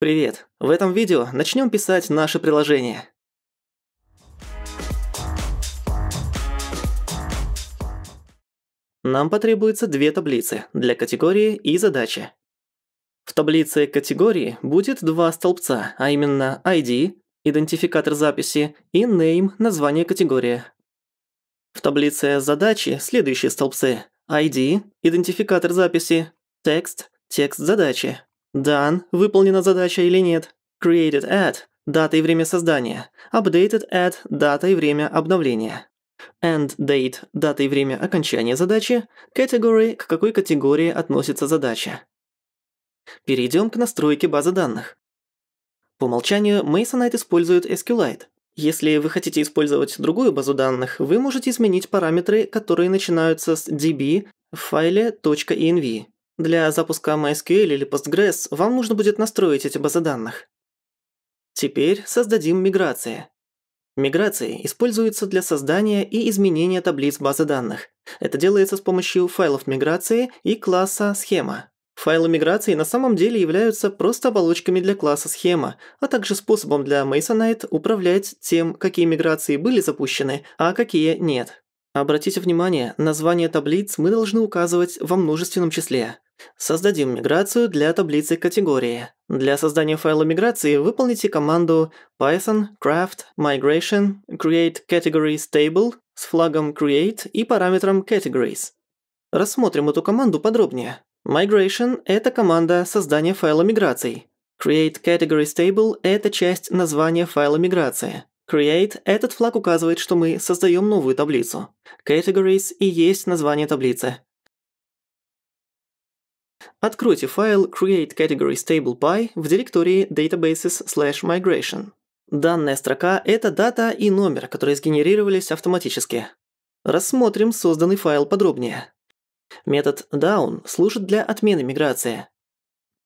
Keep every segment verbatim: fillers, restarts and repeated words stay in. Привет! В этом видео начнем писать наше приложение. Нам потребуется две таблицы для категории и задачи. В таблице категории будет два столбца, а именно ай ди, идентификатор записи, и name, название категории. В таблице задачи следующие столбцы: ай ди, идентификатор записи, text, текст задачи. Done – выполнена задача или нет. Created at – дата и время создания. Updated at – дата и время обновления. End date – дата и время окончания задачи. Category – к какой категории относится задача. Перейдем к настройке базы данных. По умолчанию Masonite использует SQLite. Если вы хотите использовать другую базу данных, вы можете изменить параметры, которые начинаются с db в файле .env. Для запуска MySQL или Postgres вам нужно будет настроить эти базы данных. Теперь создадим миграции. Миграции используются для создания и изменения таблиц базы данных. Это делается с помощью файлов миграции и класса «Схема». Файлы миграции на самом деле являются просто оболочками для класса «Схема», а также способом для Masonite управлять тем, какие миграции были запущены, а какие нет. Обратите внимание, название таблиц мы должны указывать во множественном числе. Создадим миграцию для таблицы категории. Для создания файла миграции выполните команду python craft migration create categories table с флагом create и параметром categories. Рассмотрим эту команду подробнее. Migration – это команда создания файла миграций. Create categories table – это часть названия файла миграции. Create – этот флаг указывает, что мы создаем новую таблицу. Categories и есть название таблицы. Откройте файл create categories table py в директории databases/migration. Данная строка – это дата и номер, которые сгенерировались автоматически. Рассмотрим созданный файл подробнее. Метод down служит для отмены миграции.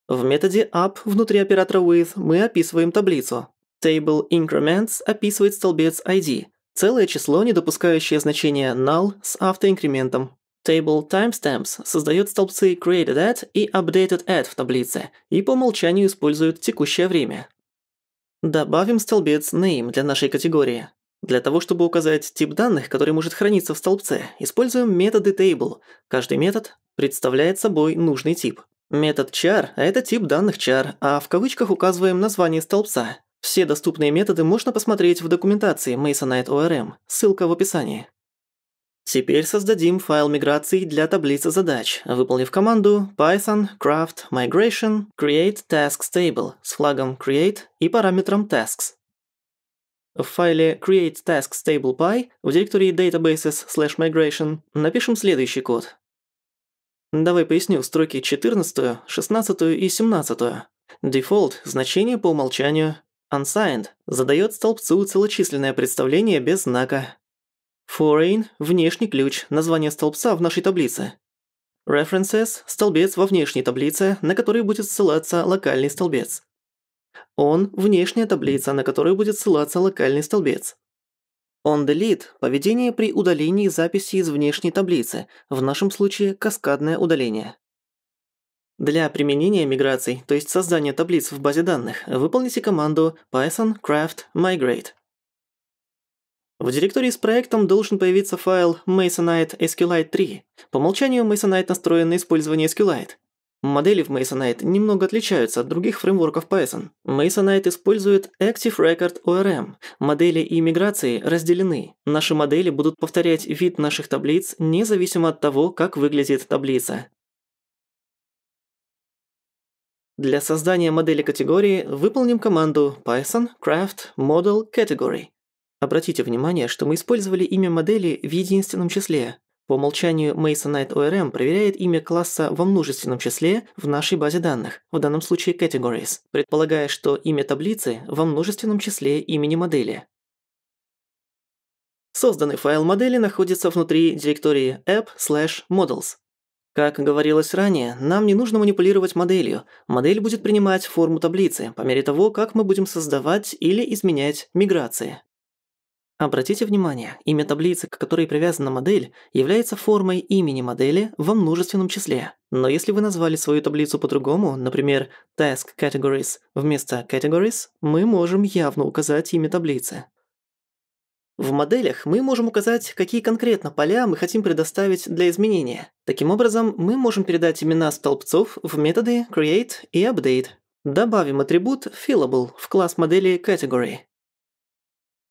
В методе up внутри оператора with мы описываем таблицу. Table increments описывает столбец ай ди, целое число, не допускающее значение null с автоинкрементом. Table timestamps создает столбцы created at и updated at в таблице и по умолчанию использует текущее время. Добавим столбец name для нашей категории. Для того, чтобы указать тип данных, который может храниться в столбце, используем методы table. Каждый метод представляет собой нужный тип. Метод char – это тип данных char, а в кавычках указываем название столбца. Все доступные методы можно посмотреть в документации Masonite о эр эм, ссылка в описании. Теперь создадим файл миграции для таблицы задач, выполнив команду python craft migration create tasks table с флагом create и параметром tasks. В файле create tasks table py в директории databases/migration напишем следующий код. Давай поясню строки четырнадцатую, шестнадцатую и семнадцатую. Default – значение по умолчанию. Unsigned задает столбцу целочисленное представление без знака. Foreign – внешний ключ, название столбца в нашей таблице. References – столбец во внешней таблице, на который будет ссылаться локальный столбец. On – внешняя таблица, на которую будет ссылаться локальный столбец. OnDelete – поведение при удалении записи из внешней таблицы, в нашем случае каскадное удаление. Для применения миграций, то есть создания таблиц в базе данных, выполните команду python craft migrate. В директории с проектом должен появиться файл Masonite SQLite три. По умолчанию Masonite настроен на использование SQLite. Модели в Masonite немного отличаются от других фреймворков Python. Masonite использует ActiveRecord о эр эм. Модели и миграции разделены. Наши модели будут повторять вид наших таблиц независимо от того, как выглядит таблица. Для создания модели категории выполним команду python craft model category. Обратите внимание, что мы использовали имя модели в единственном числе. По умолчанию Masonite о эр эм проверяет имя класса во множественном числе в нашей базе данных, в данном случае categories, предполагая, что имя таблицы во множественном числе имени модели. Созданный файл модели находится внутри директории app/models. Как говорилось ранее, нам не нужно манипулировать моделью. Модель будет принимать форму таблицы по мере того, как мы будем создавать или изменять миграции. Обратите внимание, имя таблицы, к которой привязана модель, является формой имени модели во множественном числе. Но если вы назвали свою таблицу по-другому, например, Task Categories вместо Categories, мы можем явно указать имя таблицы. В моделях мы можем указать, какие конкретно поля мы хотим предоставить для изменения. Таким образом, мы можем передать имена столбцов в методы create и update. Добавим атрибут fillable в класс модели category.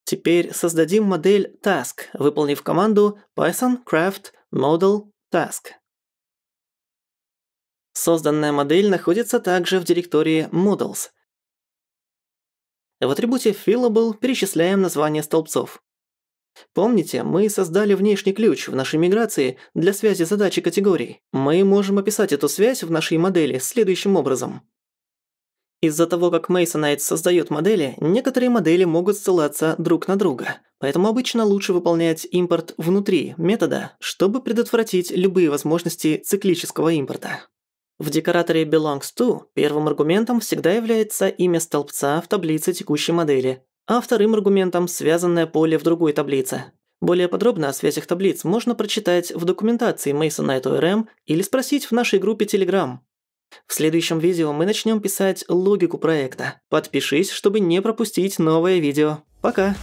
Теперь создадим модель task, выполнив команду python craft model task. Созданная модель находится также в директории models. В атрибуте fillable перечисляем название столбцов. Помните, мы создали внешний ключ в нашей миграции для связи задач и категорий. Мы можем описать эту связь в нашей модели следующим образом. Из-за того, как Masonite создает модели, некоторые модели могут ссылаться друг на друга, поэтому обычно лучше выполнять импорт внутри метода, чтобы предотвратить любые возможности циклического импорта. В декораторе BelongsTo первым аргументом всегда является имя столбца в таблице текущей модели, а вторым аргументом – связанное поле в другой таблице. Более подробно о связях таблиц можно прочитать в документации Masonite о эр эм или спросить в нашей группе Telegram. В следующем видео мы начнем писать логику проекта. Подпишись, чтобы не пропустить новое видео. Пока!